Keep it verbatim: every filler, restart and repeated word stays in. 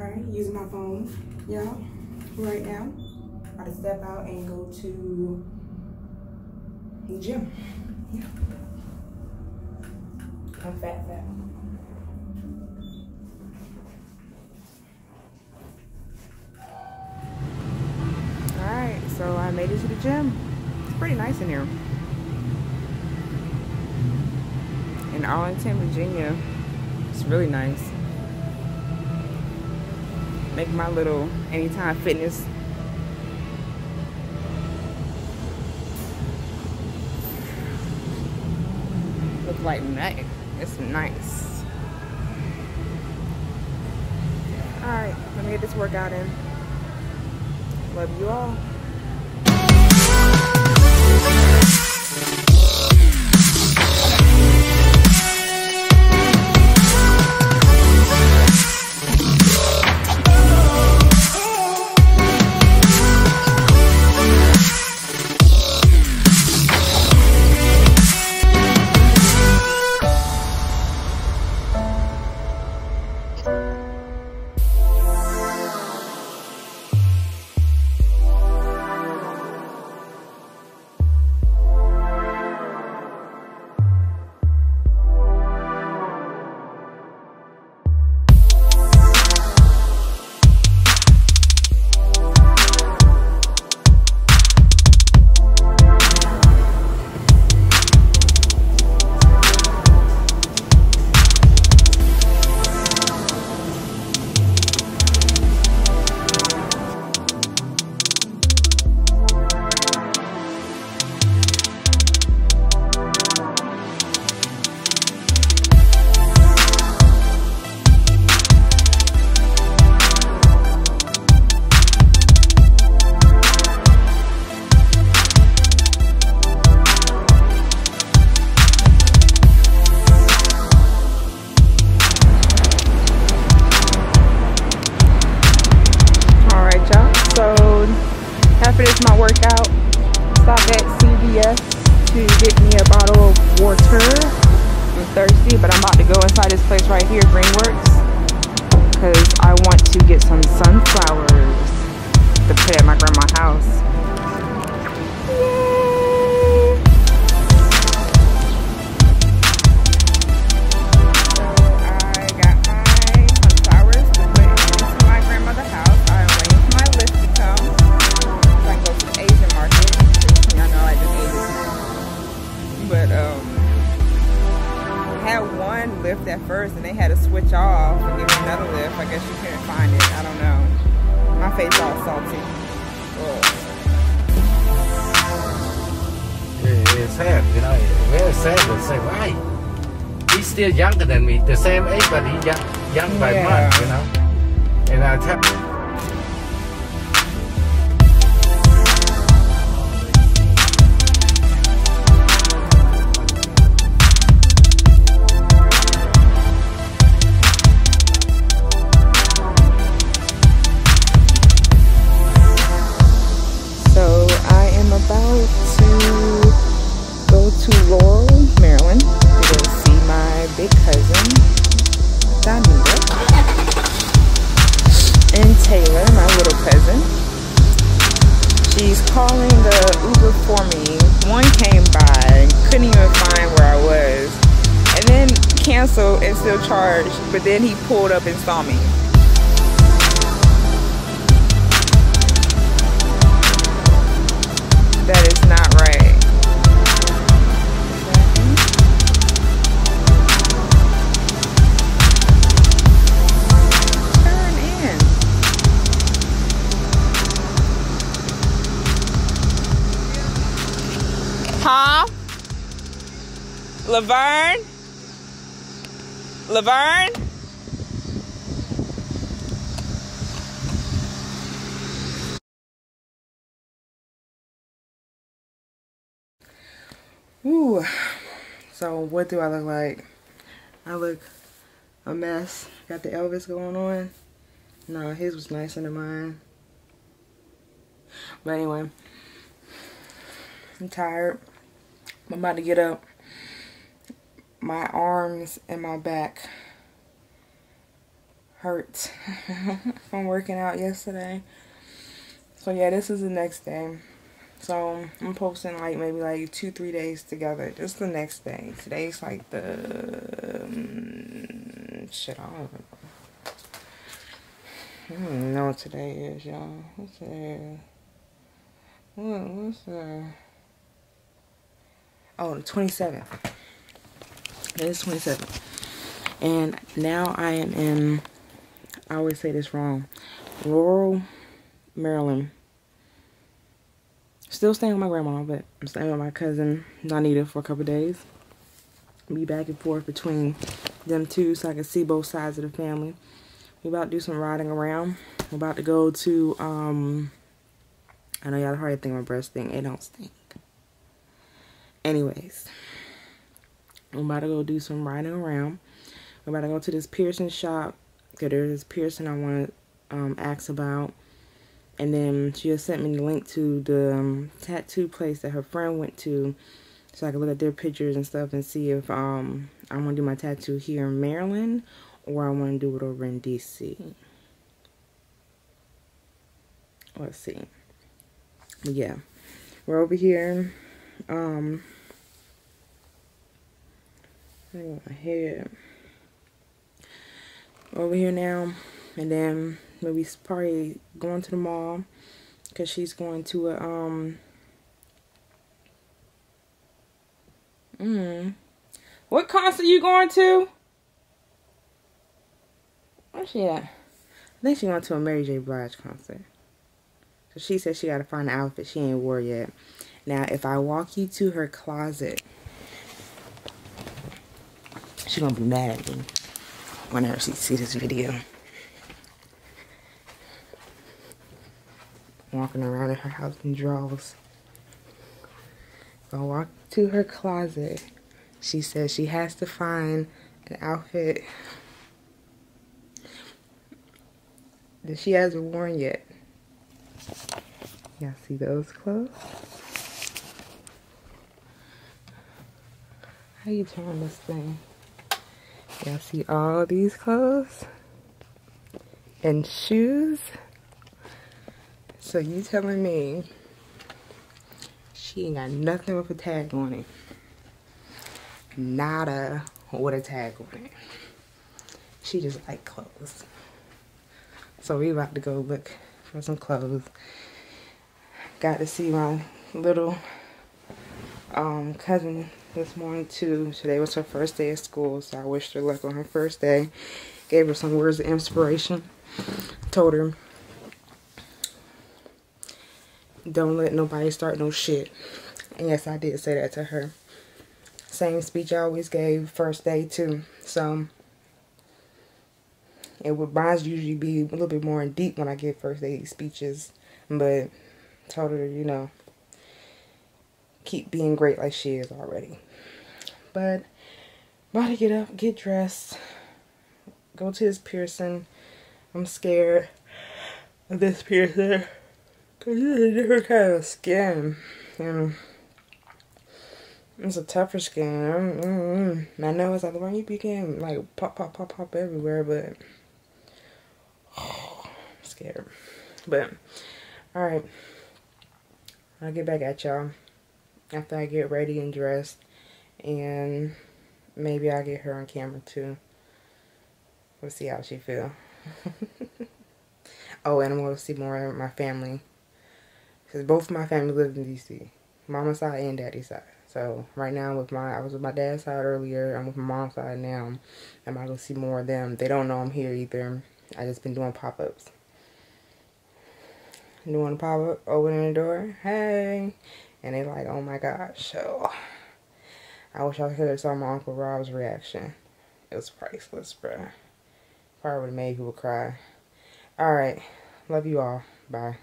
All right, using my phone, y'all, right now. I gotta step out and go to the gym. Yeah. I'm fat, fat. All right, so I made it to the gym. It's pretty nice in here. In Arlington, Virginia, it's really nice. Make my little Anytime Fitness. Look like night. It's nice. All right, let me get this workout in. Love you all. Still younger than me, the same age, but he's young, young yeah. by month, you know. And I tell so I am about to go to Laurel, Maryland. My big cousin, Donita, and Taylor, my little cousin. She's calling the Uber for me. One came by, couldn't even find where I was, and then canceled and still charged, but then he pulled up and saw me. That is not right. Laverne? Laverne? Ooh. So what do I look like? I look a mess. Got the Elvis going on. No, his was nicer than mine. But anyway, I'm tired. I'm about to get up. My arms and my back hurts from working out yesterday. So yeah, this is the next day. So I'm posting like maybe like two, three days together. This is the next day. Today's like the um, shit. I don't know. I don't even know what today is, y'all. What's today? What, what's the? Oh, the twenty-seventh. It is twenty-seventh. And now I am in, I always say this wrong, Laurel, Maryland. Still staying with my grandma, but I'm staying with my cousin, Donita, for a couple of days. Be back and forth between them two so I can see both sides of the family. We're about to do some riding around. We're about to go to, um, I know y'all probably think my breath stink. It don't stink. Anyways, I'm about to go do some riding around. We're about to go to this piercing shop, because there's this piercing I want to um, ask about. And then she just sent me the link to the um, tattoo place that her friend went to, so I could look at their pictures and stuff and see if um, I want to do my tattoo here in Maryland or I want to do it over in D C. Let's see. Yeah. We're over here. Um, I think my head. Over here now. And then maybe probably going to the mall, because she's going to a, um, mm. What concert you going to? Where's she at? I think she went to a Mary J Blige concert. So she said she got to find an outfit she ain't wore yet. Now, if I walk you to her closet, she gonna be mad at me whenever she sees this video. Walking around in her house in drawers. I walk to her closet. She says she has to find an outfit that she hasn't worn yet. Y'all see those clothes? How you turn this thing? Y'all see all these clothes and shoes? So you telling me she ain't got nothing with a tag on it? Nada with a tag on it. She just like clothes. So we about to go look for some clothes. Got to see my little um, cousin this morning too. Today was her first day of school, so I wished her luck on her first day. Gave her some words of inspiration. Told her, don't let nobody start no shit. And yes, I did say that to her. Same speech I always gave first day too. So it would mine usually be a little bit more in deep when I give first day speeches. But told her, you know, keep being great like she is already. But about to get up, get dressed, go to this piercing. I'm scared of this piercing. This is a different kind of skin, and it's a tougher skin. I'm, mm, mm. I know it's like, when you begin, like, pop, pop, pop, pop everywhere, but oh, I'm scared. But, alright, I'll get back at y'all after I get ready and dressed, and maybe I'll get her on camera too. We'll see how she feels. Oh, and I'm going to see more of my family, because both of my family live in D C, Mama's side and Daddy's side. So right now, with my I was with my dad's side earlier. I'm with my mom's side now. I'm about to go see more of them. They don't know I'm here either. I just been doing pop ups. Doing a pop up, opening the door, hey, and they like, oh my gosh. So I wish I could have saw my Uncle Rob's reaction. It was priceless, bro. Probably would have made people cry. All right, love you all. Bye.